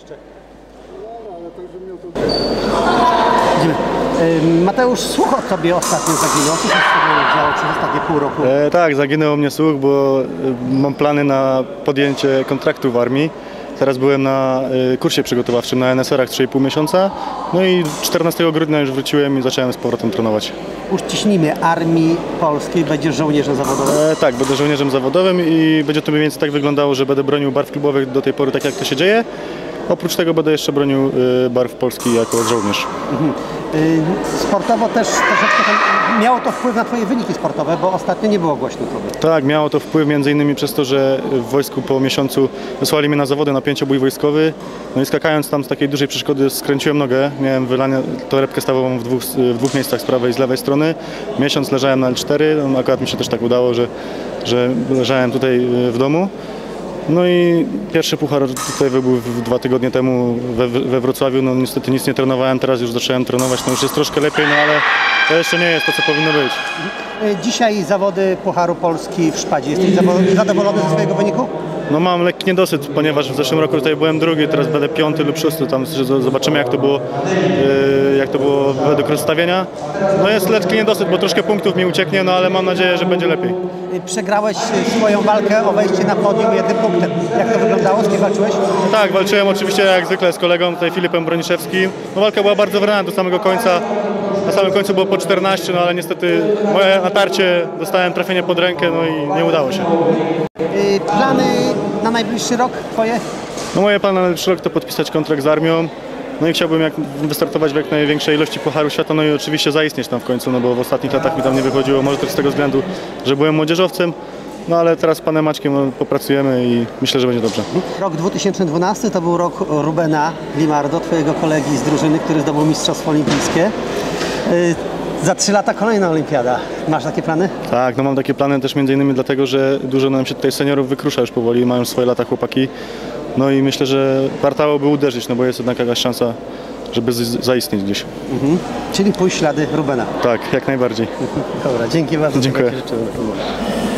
jeszcze. No, ale to już bym miał tu... Mateusz, słuch o tobie ostatnio zaginął. Co się z tobą działo przez ostatnie pół roku? Tak, zaginęło mnie słuch, bo mam plany na podjęcie kontraktu w armii. Teraz byłem na kursie przygotowawczym na NSR-ach 3,5 miesiąca. No i 14 grudnia już wróciłem i zacząłem z powrotem trenować. Uściśnijmy, Armii Polskiej będziesz żołnierzem zawodowym? Tak, będę żołnierzem zawodowym i będzie to mniej więcej tak wyglądało, że będę bronił barw klubowych do tej pory, tak jak to się dzieje. Oprócz tego będę jeszcze bronił barw Polski jako żołnierz. Mhm. Sportowo też miało to wpływ na twoje wyniki sportowe, bo ostatnio nie było głośno tobie. Tak, miało to wpływ m.in. przez to, że w wojsku po miesiącu wysłali mnie na zawody na pięciobój wojskowy. No i skakając tam z takiej dużej przeszkody skręciłem nogę. Miałem wylanie torebkę stawową w dwóch miejscach, z prawej i z lewej strony. Miesiąc leżałem na L4, no, akurat mi się też tak udało, że leżałem tutaj w domu. No i pierwszy puchar tutaj był 2 tygodnie temu we Wrocławiu, no niestety nic nie trenowałem, teraz już zacząłem trenować, no już jest troszkę lepiej, no ale to jeszcze nie jest to, co powinno być. Dzisiaj zawody Pucharu Polski w Szpadzie. Jesteś zadowolony ze swojego wyniku? No mam lekki niedosyt, ponieważ w zeszłym roku tutaj byłem drugi, teraz będę 5. lub 6. Tam zobaczymy, jak to było według rozstawienia. No jest lekki niedosyt, bo troszkę punktów mi ucieknie, no ale mam nadzieję, że będzie lepiej. Przegrałeś swoją walkę o wejście na podium 1 punktem. Jak to wyglądało? Z kim walczyłeś? Tak, walczyłem oczywiście jak zwykle z kolegą, tutaj Filipem Broniszewskim. No, walka była bardzo wyrana do samego końca. Na samym końcu było po 14, no ale niestety moje natarcie, dostałem trafienie pod rękę, no i nie udało się. Plany na najbliższy rok twoje? No moje plany na najbliższy rok to podpisać kontrakt z armią. No i chciałbym wystartować w jak największej ilości Pucharu Świata, no i oczywiście zaistnieć tam w końcu, no bo w ostatnich latach mi tam nie wychodziło, może też z tego względu, że byłem młodzieżowcem. No ale teraz z panem Maćkiem popracujemy i myślę, że będzie dobrze. Rok 2012 to był rok Rubena Limardo, twojego kolegi z drużyny, który zdobył mistrzostwo olimpijskie. Za 3 lata kolejna olimpiada. Masz takie plany? Tak, no mam takie plany też m.in. dlatego, że dużo nam się tutaj seniorów wykrusza już powoli, mają swoje lata chłopaki. No i myślę, że warto byłoby uderzyć, no bo jest jednak jakaś szansa, żeby zaistnieć gdzieś. Mhm. Czyli pójść ślady Rubena. Tak, jak najbardziej. Dobra, dzięki bardzo. Dziękuję.